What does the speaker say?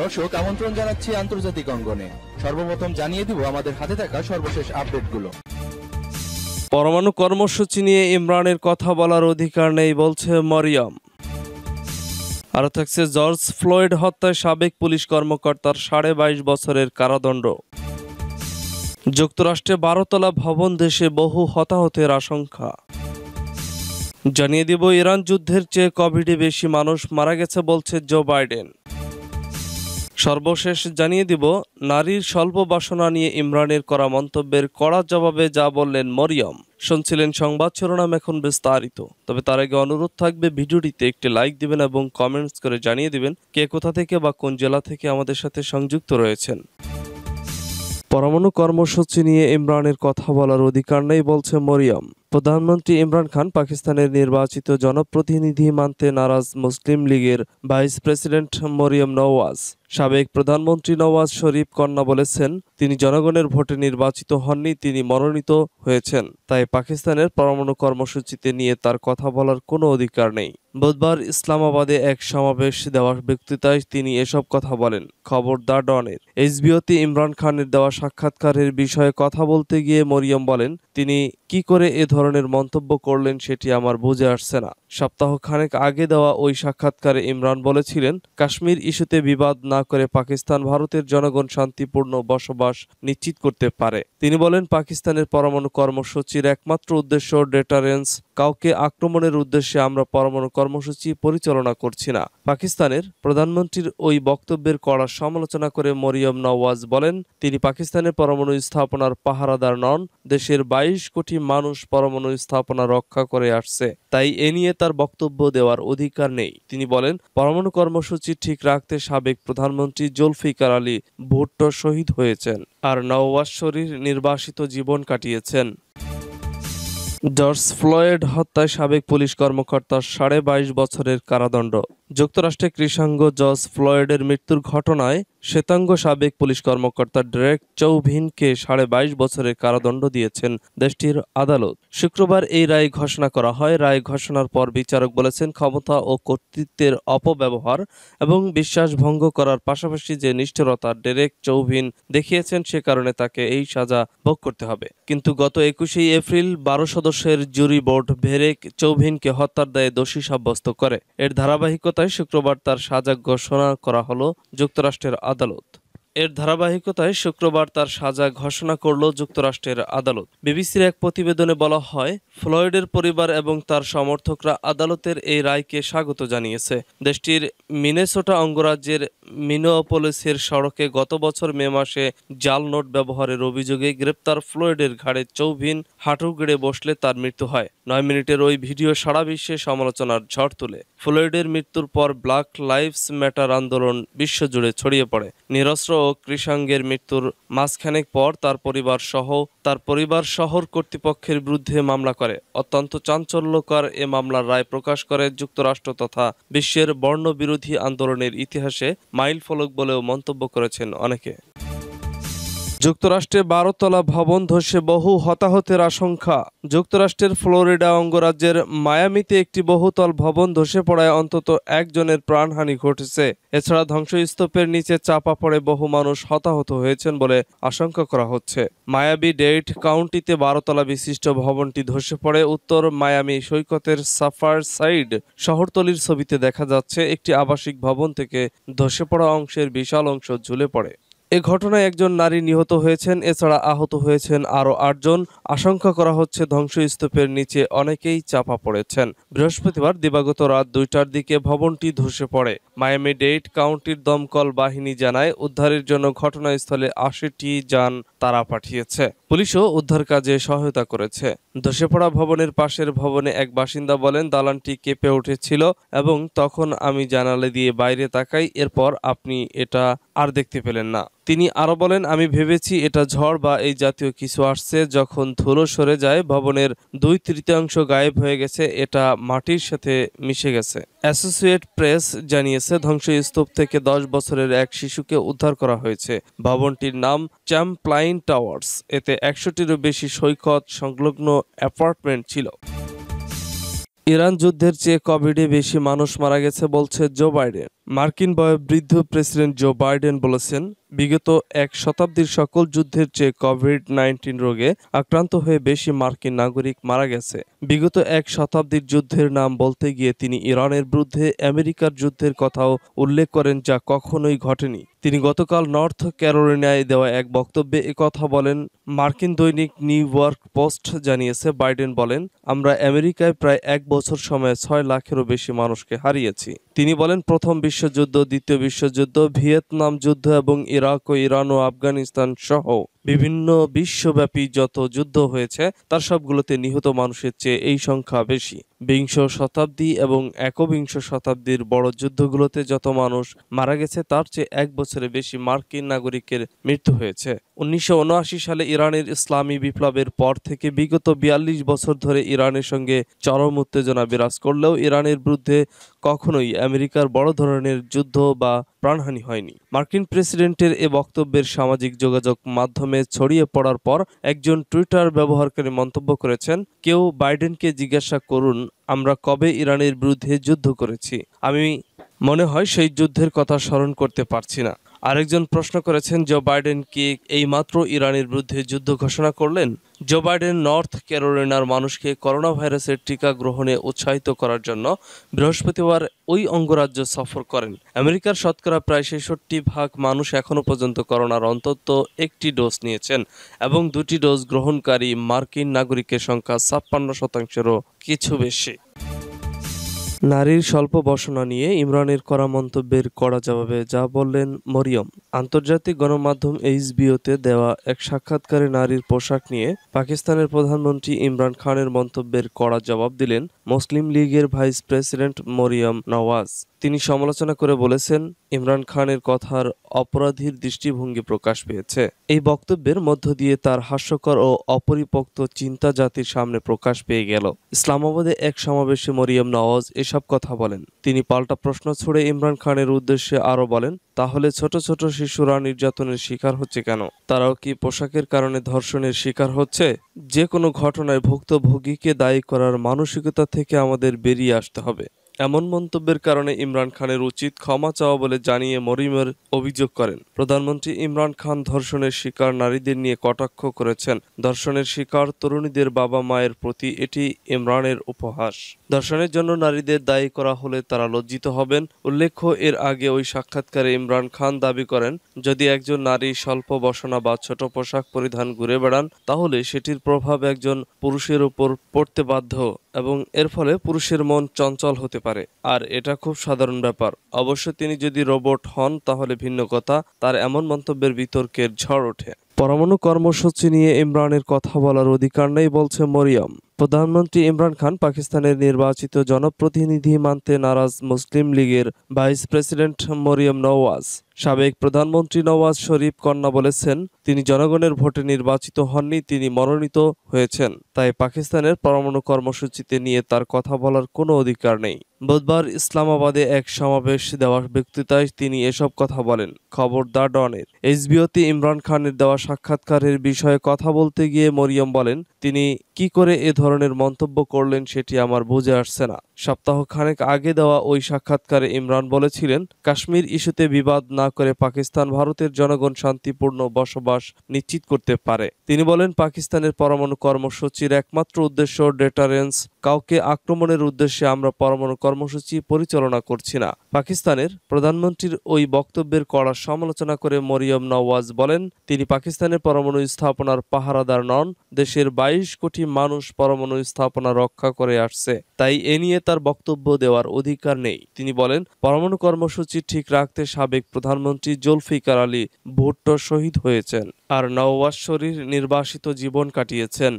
दर्शक आमंत्रण जानाচ্ছি আন্তর্জাতিক অঙ্গনে। সর্বপ্রথম জানিয়ে দিব আমাদের হাতে থাকা সর্বশেষ আপডেটগুলো। পরমাণু কর্মসূচি নিয়ে ইমরানের কথা বলার অধিকার নেই বলছে মরিয়ম। আর থাকছে জর্জ ফ্লয়েড হত্যায় সাবেক পুলিশ কর্মকর্তার 22.5 বছরের কারাদণ্ড। যুক্তরাষ্ট্রে 12 তলা ভবন দেশে বহু হতাহতের আশঙ্কা। জানিয়ে দিব ইরান যুদ্ধের চেয়ে কোভিডে বেশি মানুষ মারা গেছে বলছে জো বাইডেন। সর্বশেষ জানিয়ে দিব নারীর স্বল্প বাসনা নিয়ে ইমরানের করা মন্তব্যের কড়া জবাবে যা বললেন মরিয়ম। শুনছিলেন সংবাদ শিরোনাম, এখন বিস্তারিত। তবে তার আগে অনুরোধ থাকবে ভিডিওটিতে একটি লাইক দিবেন এবং কমেন্টস করে জানিয়ে দিবেন কে কোথা থেকে বা কোন জেলা থেকে আমাদের সাথে সংযুক্ত রয়েছেন। পরমাণু কর্মসূচি নিয়ে ইমরানের কথা বলার অধিকার নেই বলছে মরিয়ম। প্রধানমন্ত্রী ইমরান খান পাকিস্তানের নির্বাচিত জনপ্রতিনিধি মানতে নারাজ মুসলিম লীগের ভাইস প্রেসিডেন্ট মরিয়ম নওয়াজ। সাবেক প্রধানমন্ত্রী নওয়াজ শরীফ কন্যা বলেছেন, তিনি জনগণের ভোটে নির্বাচিত হননি, তিনি মনোনীত হয়েছেন, তাই পাকিস্তানের পরমাণু কর্মসূচিতে নিয়ে তার কথা বলার কোনো অধিকার নেই। বুধবার ইসলামাবাদে এক সমাবেশ দেওয়া বক্তৃতায় তিনি এসব কথা বলেন। খবর দ্য ডনের। এসবিওতে ইমরান খানের দেওয়া সাক্ষাৎকারের বিষয়ে কথা বলতে গিয়ে মরিয়ম বলেন, তিনি কি করে এ ধরনের মন্তব্য করলেন সেটি আমার বুঝে আসছে না। সপ্তাহখানেক আগে দেওয়া ওই সাক্ষাৎকারে ইমরান বলেছিলেন, কাশ্মীর ইস্যুতে বিবাদ না করে পাকিস্তান ভারতের জনগণ শান্তিপূর্ণ বসবাস নিশ্চিত করতে পারে। তিনি বলেন, পাকিস্তানের পরমাণু কর্মসূচির একমাত্র উদ্দেশ্য ডেটারেন্স, কাউকে আক্রমণের উদ্দেশ্যে আমরা পরমাণু কর্মসূচি পরিচালনা করছি না। পাকিস্তানের প্রধানমন্ত্রীর ওই বক্তব্যের কড়া সমালোচনা করে মরিয়ম নওয়াজ বলেন, তিনি পাকিস্তানের পরমাণু স্থাপনার পাহারাদার নন, দেশের 22 কোটি মানুষ পরমাণু স্থাপনা রক্ষা করে আসছে, তাই এ নিয়ে তার বক্তব্য দেওয়ার অধিকার নেই। তিনি বলেন, পরমাণু কর্মসূচি ঠিক রাখতে সাবেক প্রধানমন্ত্রী জুলফিকার আলী ভুট্টো শহীদ হয়েছেন, আর নওয়াজ শরীফ নির্বাসিত জীবন কাটিয়েছেন। জর্জ ফ্লয়েড হত্যায় সাবেক পুলিশ কর্মকর্তার 22.5 বছরের কারাদণ্ড। যুক্তরাষ্ট্রে কৃষাঙ্গ জর্জ ফ্লয়েডের মৃত্যুর ঘটনায় শ্বেতাঙ্গ সাবেক পুলিশ কর্মকর্তা ডেরেক চৌভিনকে 22.5 বছরের কারাদণ্ড দিয়েছেন দেশটির আদালত। শুক্রবার এই রায় ঘোষণা করা হয়। রায় ঘোষণার পর বিচারক বলেছেন, ক্ষমতা ও কর্তৃত্বের অপব্যবহার এবং বিশ্বাস ভঙ্গ করার পাশাপাশি যে নিষ্ঠুরতা ডেরেক চৌভিন দেখিয়েছেন, সে কারণে তাকে এই সাজা ভোগ করতে হবে। কিন্তু গত 21 এপ্রিল 12 সদস্যের জুরি বোর্ড ডেরেক চৌভিনকে হত্যার দায়ে দোষী সাব্যস্ত করে। এর ধারাবাহিকতা শুক্রবার তার সাজা ঘোষণা করা হলো। যুক্তরাষ্ট্রের আদালত বিবিসির এক প্রতিবেদনে বলা হয়, ফ্লয়েডের পরিবার এবং তার সমর্থকরা আদালতের এই রায়কে স্বাগত জানিয়েছে। দেশটির মিনেসোটা অঙ্গরাজ্যের মিনিয়াপোলিসের সড়কে গত বছর মে মাসে জাল নোট ব্যবহারের অভিযোগে গ্রেপ্তার ফ্লয়েডের ঘাড়ে চৌভিন হাঁটু গেড়ে বসলে তার মৃত্যু হয়। 9 মিনিটের ওই ভিডিও সারা বিশ্বে সমালোচনার ঝড় তুলে। ফ্লয়েডের মৃত্যুর পর ব্ল্যাক লাইভস ম্যাটার আন্দোলন বিশ্বজুড়ে ছড়িয়ে পড়ে। নিরস্ত্র ও কৃষাঙ্গের মৃত্যুর মাসখানেক পর তার পরিবার শহর কর্তৃপক্ষের বিরুদ্ধে মামলা করে। অত্যন্ত চাঞ্চল্যকর এ মামলার রায় প্রকাশ করে যুক্তরাষ্ট্র তথা বিশ্বের বর্ণবিরোধী আন্দোলনের ইতিহাসে মাইল ফলক বলেও মন্তব্য করেছেন অনেকে। যুক্তরাষ্ট্রে 12 তলা ভবন ধসে বহু হতাহতের আশঙ্কা। যুক্তরাষ্ট্রের ফ্লোরিডা অঙ্গরাজ্যের মায়ামিতে একটি বহুতল ভবন ধসে পড়ায় অন্তত একজনের প্রাণহানি ঘটেছে। এছাড়া ধ্বংসস্তূপের নিচে চাপা পড়ে বহু মানুষ হতাহত হয়েছেন বলে আশঙ্কা করা হচ্ছে। মায়ামি ডেড কাউন্টিতে 12 তলা বিশিষ্ট ভবনটি ধসে পড়ে। উত্তর মায়ামি সৈকতের সাফার সাইড শহরতলির ছবিতে দেখা যাচ্ছে, একটি আবাসিক ভবন থেকে ধসে পড়া অংশের বিশাল অংশ ঝুলে পড়ে। এ ঘটনায় একজন নারী নিহত হয়েছেন। এছাড়া আহত হয়েছেন আরও 8 জন। আশঙ্কা করা হচ্ছে ধ্বংসস্তূপের নিচে অনেকেই চাপা পড়েছেন। বৃহস্পতিবার দিবাগত রাত 2টার দিকে ভবনটি ধসে পড়ে। মায়ামি ডেড কাউন্টির দমকল বাহিনী জানায়, উদ্ধারের জন্য ঘটনাস্থলে 80টি যান তারা পাঠিয়েছে। পুলিশও উদ্ধার কাজে সহায়তা করেছে। ধসে পড়া ভবনের পাশের ভবনে এক বাসিন্দা বলেন, দালানটি কেঁপে উঠেছিল এবং তখন আমি জানালা দিয়ে বাইরে তাকাই, এরপর আপনি এটা আর দেখতে পেলেন না। তিনি আরও বলেন, আমি ভেবেছি এটা ঝড় বা এই জাতীয় কিছু আসছে। যখন ধুলো সরে যায়, ভবনের 2/3 গায়েব হয়ে গেছে, এটা মাটির সাথে মিশে গেছে। অ্যাসোসিয়েট প্রেস জানিয়েছে, ধ্বংসস্তূপ থেকে 10 বছরের এক শিশুকে উদ্ধার করা হয়েছে। ভবনটির নাম চ্যাম্পলাইন টাওয়ার্স। এতে 100টিরও বেশি সৈকত সংলগ্ন অ্যাপার্টমেন্ট ছিল। ইরান যুদ্ধের চেয়ে কোভিডে বেশি মানুষ মারা গেছে বলছে জো বাইডেন। মার্কিন বয়োবৃদ্ধ প্রেসিডেন্ট জো বাইডেন বলেছেন, বিগত এক শতাব্দীর সকল যুদ্ধের চেয়ে কোভিড-19 রোগে আক্রান্ত হয়ে বেশি মার্কিন নাগরিক মারা গেছে। বিগত এক শতাব্দীর যুদ্ধের নাম বলতে গিয়ে তিনি ইরানের বিরুদ্ধে আমেরিকার যুদ্ধের কথাও উল্লেখ করেন, যা কখনোই ঘটেনি। তিনি গতকাল নর্থ ক্যারোলিনায় দেওয়া এক বক্তব্যে একথা বলেন। মার্কিন দৈনিক নিউ ইয়র্ক পোস্ট জানিয়েছে, বাইডেন বলেন, আমরা আমেরিকায় প্রায় এক বছর সময়ে 6 লাখেরও বেশি মানুষকে হারিয়েছি। তিনি বলেন, প্রথম বিশ্বযুদ্ধ, দ্বিতীয় বিশ্বযুদ্ধ, ভিয়েতনাম যুদ্ধ এবং ইরাক ও ইরান ও আফগানিস্তান সহ বিভিন্ন বিশ্বব্যাপী যত যুদ্ধ হয়েছে তার সবগুলোতে নিহত মানুষের চেয়ে এই সংখ্যা বেশি। বিংশ শতাব্দী এবং একবিংশ শতাব্দীর বড় যুদ্ধগুলোতে যত মানুষ মারা গেছে তার চেয়ে এক বছরে বেশি মার্কিন নাগরিকের মৃত্যু হয়েছে। 1979 সালে ইরানের ইসলামী বিপ্লবের পর থেকে বিগত 42 বছর ধরে ইরানের সঙ্গে চরম উত্তেজনা বিরাজ করলেও ইরানের বিরুদ্ধে কখনোই আমেরিকার বড় ধরনের যুদ্ধ বা প্রাণহানি হয়নি। মার্কিন প্রেসিডেন্টের এ বক্তব্যের সামাজিক যোগাযোগ মাধ্যমে ছড়িয়ে পড়ার পর একজন টুইটার ব্যবহারকারী মন্তব্য করেছেন, কেউ বাইডেনকে জিজ্ঞাসা করুন আমরা কবে ইরানের বিরুদ্ধে যুদ্ধ করেছি, আমি মনে হয় সেই যুদ্ধের কথা স্মরণ করতে পারছি না। আরেকজন প্রশ্ন করেছেন, জো বাইডেন কি এইমাত্র ইরানের বিরুদ্ধে যুদ্ধ ঘোষণা করলেন? জো বাইডেন নর্থ ক্যারোলিনার মানুষকে করোনা ভাইরাসের টিকা গ্রহণে উৎসাহিত করার জন্য বৃহস্পতিবার ওই অঙ্গরাজ্য সফর করেন। আমেরিকার শতকরা প্রায় ৬৬% মানুষ এখনও পর্যন্ত করোনার অন্তত একটি ডোজ নিয়েছেন এবং 2টি ডোজ গ্রহণকারী মার্কিন নাগরিকের সংখ্যা 56%-এরও কিছু বেশি। নারীর স্বল্প বসনা নিয়ে ইমরানের করা মন্তব্যের কড়া জবাবে যা বললেন মরিয়ম। আন্তর্জাতিক গণমাধ্যম এইচবিওতে দেওয়া এক সাক্ষাৎকারে নারীর পোশাক নিয়ে পাকিস্তানের প্রধানমন্ত্রী ইমরান খানের মন্তব্যের কড়া জবাব দিলেন মুসলিম লীগের ভাইস প্রেসিডেন্ট মরিয়ম নওয়াজ। তিনি সমালোচনা করে বলেছেন, ইমরান খানের কথার অপরাধীর দৃষ্টিভঙ্গি প্রকাশ পেয়েছে। এই বক্তব্যের মধ্য দিয়ে তার হাস্যকর ও অপরিপক্ত চিন্তা জাতির সামনে প্রকাশ পেয়ে গেল। ইসলামাবাদে এক সমাবেশে মরিয়ম নওয়াজ এসব কথা বলেন। তিনি পাল্টা প্রশ্ন ছুড়ে ইমরান খানের উদ্দেশ্যে আরও বলেন, তাহলে ছোট ছোট শিশুরা নির্যাতনের শিকার হচ্ছে কেন? তারাও কি পোশাকের কারণে ধর্ষণের শিকার হচ্ছে? যে কোনো ঘটনায় ভুক্তভোগীকে দায়ী করার মানসিকতা থেকে আমাদের বেরিয়ে আসতে হবে। এমন মন্তব্যের কারণে ইমরান খানের উচিত ক্ষমা চাওয়া বলে জানিয়ে মরিয়মের অভিযোগ করেন। প্রধানমন্ত্রী ইমরান খান ধর্ষণের শিকার নারীদের নিয়ে কটাক্ষ করেছেন। ধর্ষণের শিকার তরুণীদের বাবা মায়ের প্রতি এটি ইমরানের উপহাস। ধর্ষণের জন্য নারীদের দায়ী করা হলে তারা লজ্জিত হবেন। উল্লেখ্য, এর আগে ওই সাক্ষাৎকারে ইমরান খান দাবি করেন, যদি একজন নারী স্বল্প বসনা বা ছোট পোশাক পরিধান ঘুরে বেড়ান তাহলে সেটির প্রভাব একজন পুরুষের উপর পড়তে বাধ্য এবং এর ফলে পুরুষের মন চঞ্চল হতে পারে, আর এটা খুব সাধারণ ব্যাপার। অবশ্য তিনি যদি রোবট হন তাহলে ভিন্ন কথা। তার এমন মন্তব্যের বিতর্কের ঝড় ওঠে। পরমাণু কর্মসূচি নিয়ে ইমরানের কথা বলার অধিকার নেই বলছে মরিয়ম। প্রধানমন্ত্রী ইমরান খান পাকিস্তানের নির্বাচিত জনপ্রতিনিধি মানতে নারাজ মুসলিম লীগের ভাইস প্রেসিডেন্ট মরিয়ম নওয়াজ। সাবেক প্রধানমন্ত্রী নওয়াজ শরীফ কন্যা বলেছেন, তিনি জনগণের ভোটে নির্বাচিত হননি, তিনি মনোনীত হয়েছেন, তাই পাকিস্তানের পরমাণু কর্মসূচিতে নিয়ে তার কথা বলার কোনো অধিকার নেই। বুধবার ইসলামাবাদে এক সমাবেশ দেওয়া বক্তৃতায় তিনি এসব কথা বলেন। খবর দ্য ডনের। এইচবিওতে ইমরান খানের দেওয়া সাক্ষাৎকারের বিষয়ে কথা বলতে গিয়ে মরিয়ম বলেন, তিনি কি করে এ ধরনের মন্তব্য করলেন সেটি আমার বুঝে আসছে না। সপ্তাহখানেক আগে দেওয়া ওই সাক্ষাৎকারে ইমরান বলেছিলেন, কাশ্মীর ইস্যুতে বিবাদ না করে পাকিস্তান ভারতের জনগণ শান্তিপূর্ণ বসবাস নিশ্চিত করতে পারে। তিনি বলেন, পাকিস্তানের পরমাণু কর্মসূচির একমাত্র উদ্দেশ্য ডেটারেন্স, কাউকে আক্রমণের উদ্দেশ্যে আমরা পরমাণু কর্মসূচি পরিচালনা করছি না। পাকিস্তানের প্রধানমন্ত্রীর ওই বক্তব্যের কড়া সমালোচনা করে মরিয়ম নওয়াজ বলেন, তিনি পাকিস্তানের পরমাণু স্থাপনার পাহারাদার নন, দেশের 22 কোটি মানুষ পরমাণু স্থাপনা রক্ষা করে আসছে, তাই এ নিয়ে তার বক্তব্য দেওয়ার অধিকার নেই। তিনি বলেন, পরমাণু কর্মসূচি ঠিক রাখতে সাবেক প্রধানমন্ত্রী জুলফিকার আলী ভুট্টো শহীদ হয়েছেন, আর নওয়াজ শরীফ নির্বাসিত জীবন কাটিয়েছেন।